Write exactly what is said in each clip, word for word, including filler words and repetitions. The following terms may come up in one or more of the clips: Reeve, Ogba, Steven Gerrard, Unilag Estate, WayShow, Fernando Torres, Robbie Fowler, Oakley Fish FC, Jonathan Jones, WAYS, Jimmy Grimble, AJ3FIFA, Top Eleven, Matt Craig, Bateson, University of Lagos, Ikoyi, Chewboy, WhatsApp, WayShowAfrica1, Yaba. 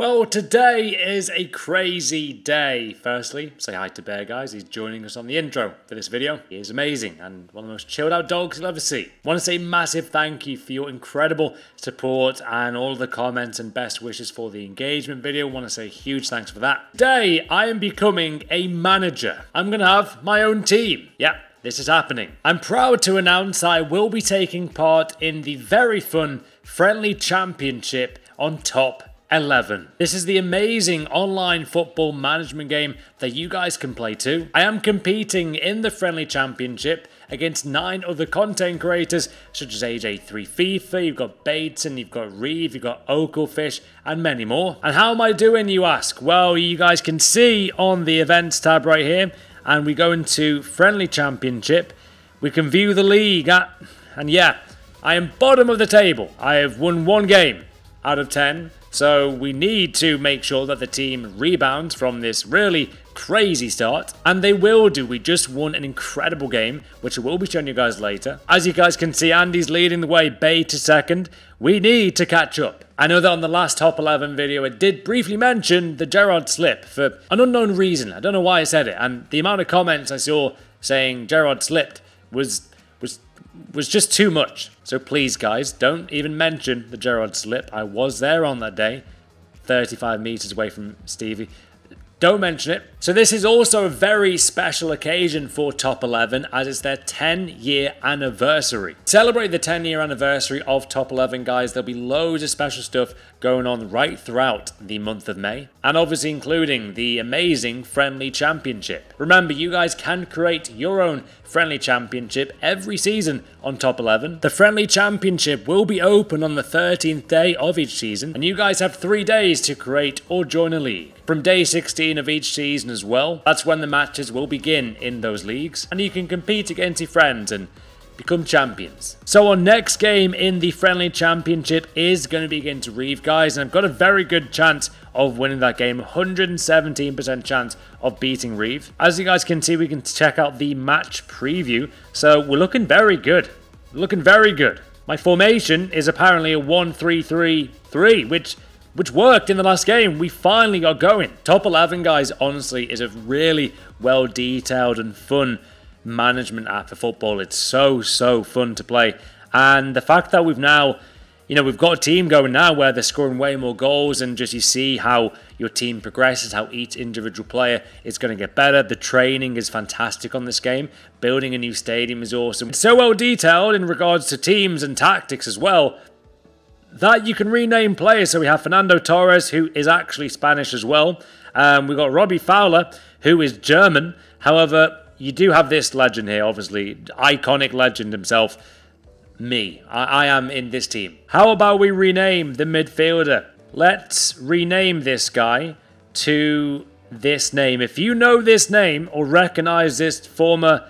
Well, today is a crazy day. Firstly, say hi to Bear, guys. He's joining us on the intro for this video. He is amazing and one of the most chilled out dogs you'll ever see. I want to say massive thank you for your incredible support and all the comments and best wishes for the engagement video. I want to say huge thanks for that. Today, I am becoming a manager. I'm going to have my own team. Yep. This is happening. I'm proud to announce I will be taking part in the very fun friendly championship on Top Eleven. This is the amazing online football management game that you guys can play too. I am competing in the friendly championship against nine other content creators such as A J three FIFA, you've got Bateson, you've got Reeve, you've got Oakley Fish and many more. And how am I doing, you ask? Well, you guys can see on the events tab right here, and we go into friendly championship. We can view the league at, and yeah, I am bottom of the table. I have won one game out of ten, so we need to make sure that the team rebounds from this really crazy start, and they will do. We just won an incredible game, which I will be showing you guys later. As you guys can see, Andy's leading the way, Bay to second. We need to catch up. I know that on the last Top Eleven video, it did briefly mention the Gerrard slip for an unknown reason. I don't know why I said it, and the amount of comments I saw saying Gerrard slipped was was was just too much. So please, guys, don't even mention the Gerrard slip. I was there on that day, thirty-five meters away from Stevie. Don't mention it. So this is also a very special occasion for Top Eleven, as it's their ten year anniversary. Celebrate the ten year anniversary of Top Eleven, guys. There'll be loads of special stuff going on right throughout the month of May, and obviously including the amazing friendly championship. Remember, you guys can create your own friendly championship every season on Top Eleven. The friendly championship will be open on the thirteenth day of each season, and you guys have three days to create or join a league. From day sixteen of each season as well, that's when the matches will begin in those leagues, and you can compete against your friends and become champions. So our next game in the friendly championship is going to be against Reeve, guys, and I've got a very good chance of winning that game, one hundred seventeen percent chance of beating Reeve. As you guys can see, we can check out the match preview, so we're looking very good, looking very good. My formation is apparently a one three three three, which which worked in the last game. We finally got going. Top Eleven, guys, honestly, is a really well-detailed and fun management app for football. It's so, so fun to play. And the fact that we've now, you know, we've got a team going now where they're scoring way more goals, and just you see how your team progresses, how each individual player is going to get better. The training is fantastic on this game. Building a new stadium is awesome. It's so well-detailed in regards to teams and tactics as well, that you can rename players. So we have Fernando Torres, who is actually Spanish as well. Um, we've got Robbie Fowler, who is German. However, you do have this legend here, obviously. Iconic legend himself. Me. I, I am in this team. How about we rename the midfielder? Let's rename this guy to this name. If you know this name or recognize this former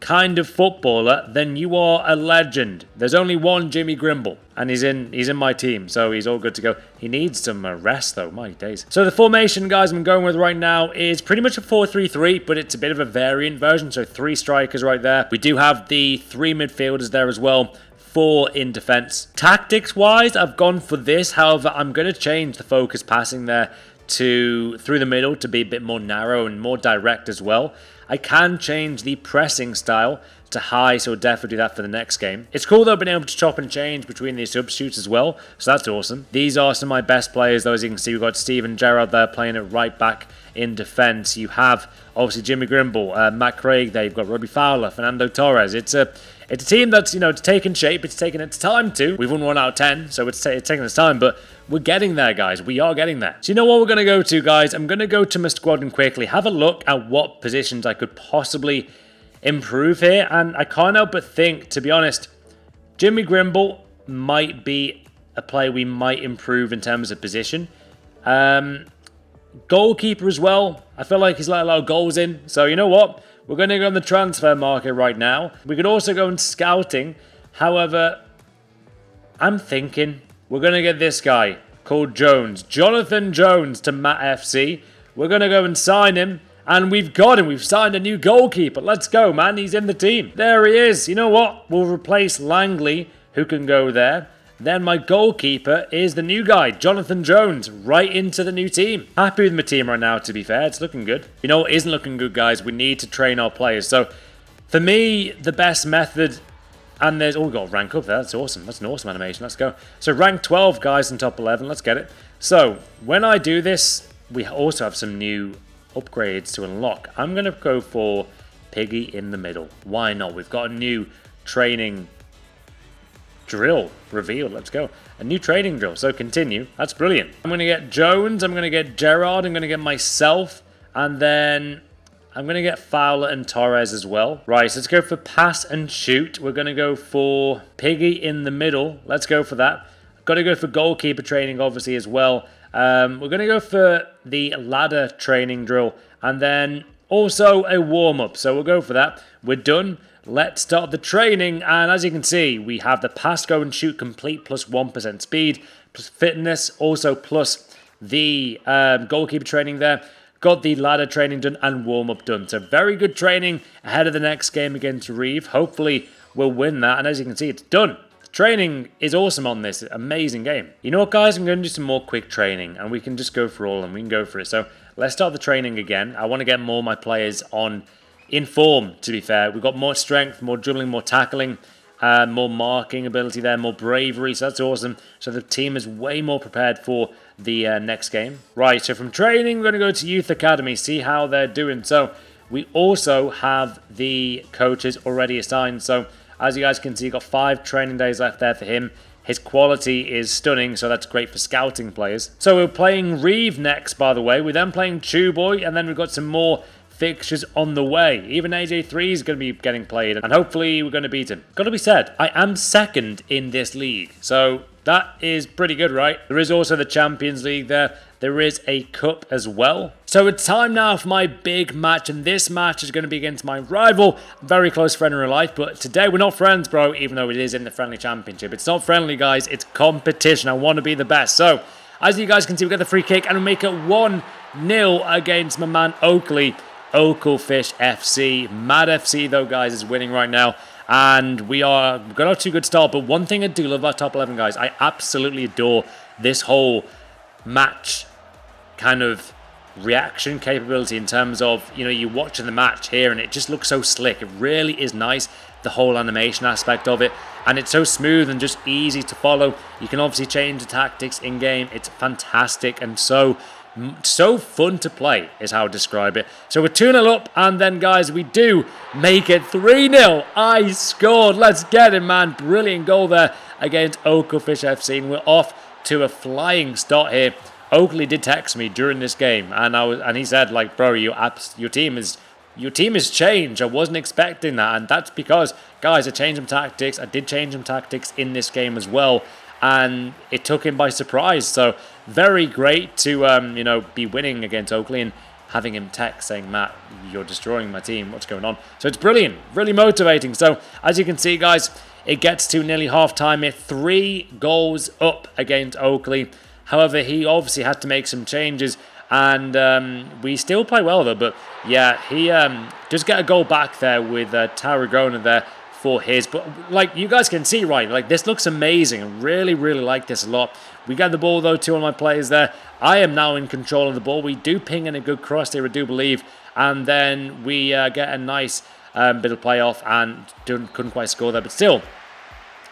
kind of footballer, then you are a legend. There's only one Jimmy Grimble, and he's in he's in my team, so he's all good to go. He needs some rest though, my days. So the formation, guys, I'm going with right now is pretty much a four three three, but it's a bit of a variant version, so three strikers right there. We do have the three midfielders there as well, four in defense. Tactics wise, I've gone for this. However, I'm going to change the focus passing there to through the middle to be a bit more narrow and more direct as well. I can change the pressing style to high, so we'll definitely do that for the next game. It's cool though, being able to chop and change between the substitutes as well, so that's awesome. These are some of my best players though. As you can see, we've got Steven Gerrard there playing it right back in defence. You have obviously Jimmy Grimble, uh, Matt Craig there, you've got Robbie Fowler, Fernando Torres. It's a it's a team that's, you know, it's taken shape, it's taken its time too. We've won one out of ten, so it's, it's taken its time, but we're getting there, guys. We are getting there. So you know what we're going to go to, guys? I'm going to go to my squad and quickly have a look at what positions I could possibly improve here. And I can't help but think, to be honest, Jimmy Grimble might be a player we might improve in terms of position. Um, goalkeeper as well. I feel like he's let a lot of goals in. So you know what? We're going to go on the transfer market right now. We could also go in scouting. However, I'm thinking we're going to get this guy called Jones. Jonathan Jones to Matt F C. We're going to go and sign him. And we've got him. We've signed a new goalkeeper. Let's go, man. He's in the team. There he is. You know what? We'll replace Langley, who can go there. Then my goalkeeper is the new guy, Jonathan Jones, right into the new team. Happy with my team right now, to be fair. It's looking good. You know what isn't looking good, guys? We need to train our players. So, for me, the best method... And there's... Oh, we got rank up there. That's awesome. That's an awesome animation. Let's go. So, rank twelve, guys, in top eleven. Let's get it. So, when I do this, we also have some new upgrades to unlock. I'm going to go for Piggy in the middle. Why not? We've got a new training... drill revealed. Let's go. A new training drill. So continue. That's brilliant. I'm going to get Jones. I'm going to get Gerrard. I'm going to get myself. And then I'm going to get Fowler and Torres as well. Right. So let's go for pass and shoot. We're going to go for Piggy in the middle. Let's go for that. Got to go for goalkeeper training, obviously, as well. Um, we're going to go for the ladder training drill. And then also a warm-up. So we'll go for that. We're done. Let's start the training, and as you can see, we have the pass, go and shoot, complete, plus one percent speed, plus fitness, also plus the um, goalkeeper training there. Got the ladder training done and warm-up done. So very good training ahead of the next game against Reeve. Hopefully, we'll win that, and as you can see, it's done. The training is awesome on this. Amazing game. You know what, guys? I'm going to do some more quick training, and we can just go for all, and we can go for it. So let's start the training again. I want to get more of my players on... in form, to be fair. We've got more strength, more dribbling, more tackling, uh, more marking ability there, more bravery, so that's awesome. So the team is way more prepared for the uh, next game. Right, so from training, we're going to go to Youth Academy, see how they're doing. So we also have the coaches already assigned. So as you guys can see, you've got five training days left there for him. His quality is stunning, so that's great for scouting players. So we're playing Reeve next, by the way. We're then playing Chewboy, and then we've got some more... fixtures on the way. Even A J three is going to be getting played, and hopefully we're going to beat him. Got to be said, I am second in this league, so that is pretty good, right? There is also the Champions League there. There is a cup as well. So it's time now for my big match, and this match is going to be against my rival, very close friend in real life, but today we're not friends, bro, even though it is in the friendly championship. It's not friendly, guys. It's competition. I want to be the best. So, as you guys can see, we get the free kick, and we make it one nil against my man, Oakley. Oakley Fish F C. Mad F C, though, guys, is winning right now. And we are got off to a good start. But one thing I do love about Top eleven, guys, I absolutely adore this whole match kind of reaction capability in terms of, you know, you're watching the match here and it just looks so slick. It really is nice, the whole animation aspect of it. And it's so smooth and just easy to follow. You can obviously change the tactics in-game. It's fantastic and so... so fun to play is how I describe it. So we're two nil up, and then, guys, we do make it three nil. I scored. Let's get it, man. Brilliant goal there against Oakley Fish F C, and we're off to a flying start here. Oakley did text me during this game, and I was, and he said, like, bro, your apps, your team is, your team has changed. I wasn't expecting that, and that's because, guys, I changed some tactics. I did change some tactics in this game as well. And it took him by surprise. So very great to, um, you know, be winning against Oakley and having him text saying, Matt, you're destroying my team. What's going on? So it's brilliant. Really motivating. So as you can see, guys, it gets to nearly half-time. It three goals up against Oakley. However, he obviously had to make some changes. And um, we still play well, though. But, yeah, he um, just get a goal back there with uh, Tarragona there. For his, but like you guys can see, right, like this looks amazing. I really, really like this a lot. We got the ball, though, to one of my players there. I am now in control of the ball. We do ping in a good cross here, I do believe, and then we uh, get a nice um, bit of play off and didn't, couldn't quite score there, but still,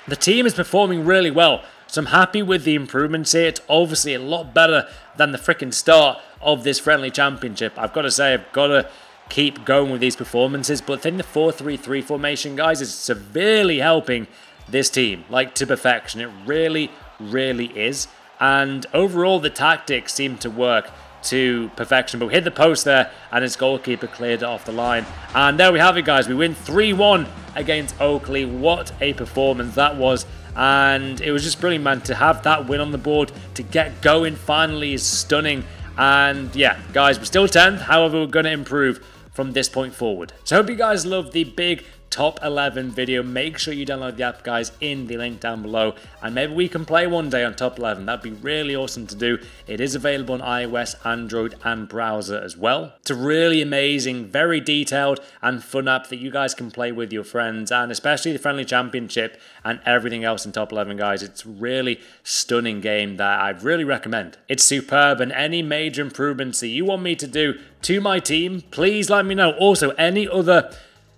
the team is performing really well. So I'm happy with the improvements here. It's obviously a lot better than the freaking start of this friendly championship. I've got to say, I've got to keep going with these performances, but I think the four three three formation, guys, is severely helping this team, like, to perfection. It really, really is, and overall, the tactics seem to work to perfection, but we hit the post there, and his goalkeeper cleared it off the line, and there we have it, guys. We win three one against Oakley. What a performance that was, and it was just brilliant, man, to have that win on the board, to get going finally is stunning, and, yeah, guys, we're still tenth, however, we're going to improve from this point forward. So I hope you guys loved the big Top eleven video. Make sure you download the app, guys, in the link down below, and maybe we can play one day on Top eleven. That'd be really awesome to do. It is available on iOS, Android, and browser as well. It's a really amazing, very detailed and fun app that you guys can play with your friends, and especially the Friendly Championship and everything else in Top eleven, guys. It's a really stunning game that I really recommend. It's superb, and any major improvements that you want me to do to my team, please let me know. Also, any other,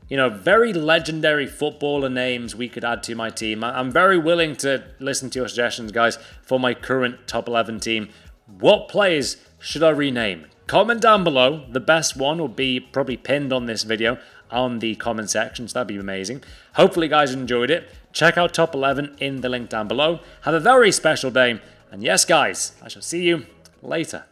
you know, very legendary footballer names we could add to my team. I'm very willing to listen to your suggestions, guys, for my current Top eleven team. What players should I rename? Comment down below. The best one will be probably pinned on this video on the comment section, so that'd be amazing. Hopefully, guys, you enjoyed it. Check out Top eleven in the link down below. Have a very special day. And yes, guys, I shall see you later.